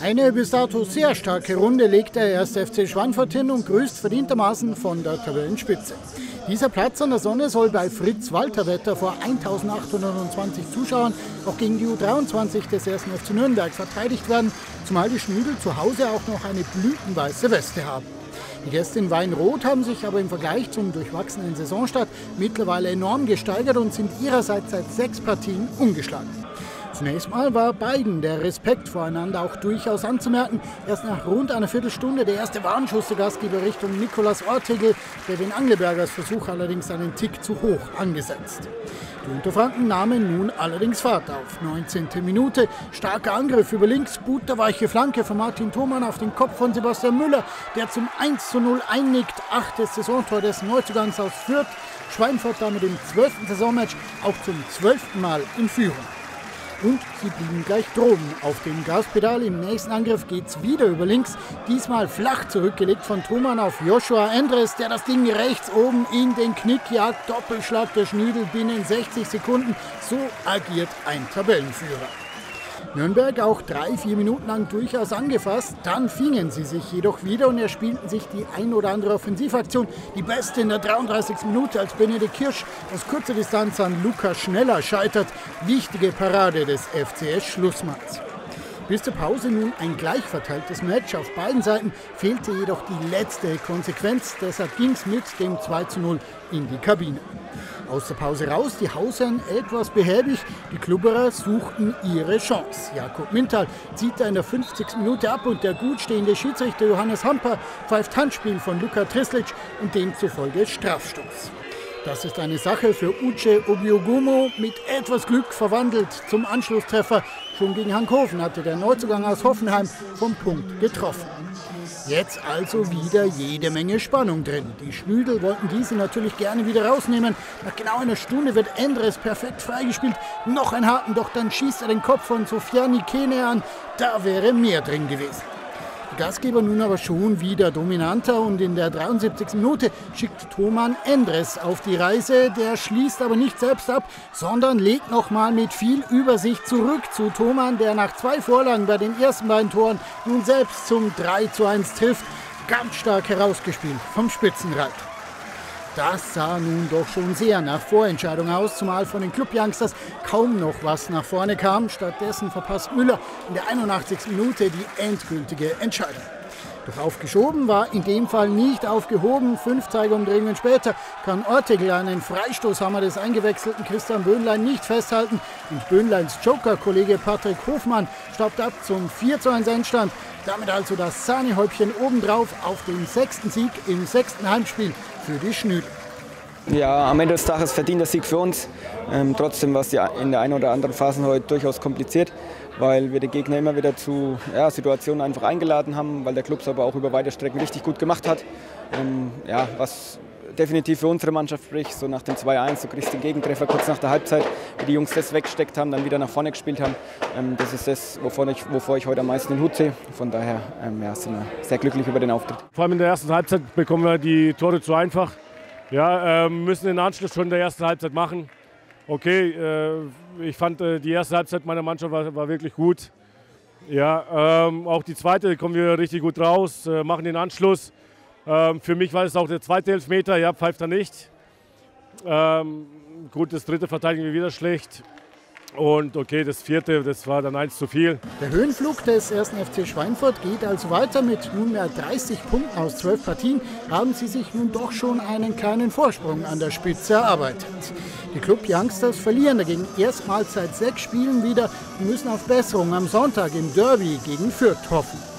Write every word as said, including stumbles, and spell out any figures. Eine bis dato sehr starke Runde legt der erster F C Schweinfurt hin und grüßt verdientermaßen von der Tabellenspitze. Dieser Platz an der Sonne soll bei Fritz-Walterwetter vor eintausendachthundertneunundzwanzig Zuschauern auch gegen die U dreiundzwanzig des ersten F C Nürnberg verteidigt werden, zumal die Schnüdel zu Hause auch noch eine blütenweiße Weste haben. Die Gäste in Weinrot haben sich aber im Vergleich zum durchwachsenen Saisonstart mittlerweile enorm gesteigert und sind ihrerseits seit sechs Partien ungeschlagen. Zunächst mal war beiden der Respekt voreinander auch durchaus anzumerken. Erst nach rund einer Viertelstunde der erste Warnschuss der Gastgeber Richtung Nikolas Ortegel, der den Anglebergers Versuch allerdings einen Tick zu hoch angesetzt. Die Unterfranken nahmen nun allerdings Fahrt auf. neunzehnte Minute, starker Angriff über links, butterweiche Flanke von Martin Thomann auf den Kopf von Sebastian Müller, der zum eins zu null einnickt. Achtes Saisontor des Neuzugangs aus Fürth. Schweinfurt damit im zwölften Saisonmatch auch zum zwölften Mal in Führung. Und sie blieben gleich droben auf dem Gaspedal. Im nächsten Angriff geht's wieder über links. Diesmal flach zurückgelegt von Thomann auf Joshua Endres, der das Ding rechts oben in den Knick jagt. Doppelschlag der Schnüdel binnen sechzig Sekunden. So agiert ein Tabellenführer. Nürnberg auch drei, vier Minuten lang durchaus angefasst. Dann fingen sie sich jedoch wieder und erspielten sich die ein oder andere Offensivaktion. Die beste in der dreiunddreißigsten Minute, als Benedikt Kirsch aus kurzer Distanz an Luca Schneller scheitert. Wichtige Parade des F C S Schlussmanns. Bis zur Pause nun ein gleich verteiltes Match auf beiden Seiten, fehlte jedoch die letzte Konsequenz, deshalb ging es mit dem zwei zu null in die Kabine. Aus der Pause raus, die Hausherren etwas behäbig, die Klubberer suchten ihre Chance. Jakob Mintal zieht in der fünfzigsten Minute ab und der gut stehende Schiedsrichter Johannes Hamper pfeift Handspiel von Luca Trislic und demzufolge Strafstoß. Das ist eine Sache für Uche Ogbugumo, mit etwas Glück verwandelt zum Anschlusstreffer. Schon gegen Hankofen hatte der Neuzugang aus Hoffenheim vom Punkt getroffen. Jetzt also wieder jede Menge Spannung drin. Die Schnüdel wollten diese natürlich gerne wieder rausnehmen. Nach genau einer Stunde wird Endres perfekt freigespielt. Noch ein Haken, doch dann schießt er den Kopf von Sofiani Kene an. Da wäre mehr drin gewesen. Gastgeber nun aber schon wieder dominanter und in der dreiundsiebzigsten Minute schickt Thomas Endres auf die Reise. Der schließt aber nicht selbst ab, sondern legt nochmal mit viel Übersicht zurück zu Thomas, der nach zwei Vorlagen bei den ersten beiden Toren nun selbst zum drei zu eins trifft. Ganz stark herausgespielt vom Spitzenreiter. Das sah nun doch schon sehr nach Vorentscheidung aus, zumal von den Club-Youngsters kaum noch was nach vorne kam. Stattdessen verpasst Müller in der einundachtzigsten Minute die endgültige Entscheidung. Doch aufgeschoben war in dem Fall nicht aufgehoben. Fünf Zeigerumdrehungen später kann Ortegel einen Freistoßhammer des eingewechselten Christian Böhnlein nicht festhalten. Und Böhnleins Joker-Kollege Patrick Hofmann staubt ab zum vier zu eins Endstand. Damit also das Sahnehäubchen obendrauf auf den sechsten Sieg im sechsten Heimspiel für die Schnüdel. Ja, am Ende des Tages verdient der Sieg für uns. Ähm, trotzdem war es in der einen oder anderen Phase heute durchaus kompliziert, weil wir den Gegner immer wieder zu ja, Situationen einfach eingeladen haben, weil der Klub es aber auch über weite Strecken richtig gut gemacht hat. Ähm, ja, was definitiv für unsere Mannschaft spricht, so nach dem zwei eins, du kriegst den Gegentreffer kurz nach der Halbzeit, wie die Jungs das weggesteckt haben, dann wieder nach vorne gespielt haben. Ähm, das ist das, wovor ich, wovor ich heute am meisten den Hut sehe. Von daher ähm, ja, sind wir sehr glücklich über den Auftritt. Vor allem in der ersten Halbzeit bekommen wir die Tore zu einfach. Ja, äh, müssen den Anschluss schon in der ersten Halbzeit machen. Okay, äh, ich fand äh, die erste Halbzeit meiner Mannschaft war, war wirklich gut. Ja, ähm, auch die zweite kommen wir richtig gut raus, äh, machen den Anschluss. Ähm, für mich war es auch der zweite Elfmeter, ja, pfeift er nicht. Ähm, gut, das dritte verteidigen wir wieder schlecht. Und okay, das vierte, das war dann eins zu viel. Der Höhenflug des ersten F C Schweinfurt geht also weiter. Mit nunmehr dreißig Punkten aus zwölf Partien haben sie sich nun doch schon einen kleinen Vorsprung an der Spitze erarbeitet. Die Club-Youngsters verlieren dagegen erstmals seit sechs Spielen wieder und müssen auf Besserung am Sonntag im Derby gegen Fürth hoffen.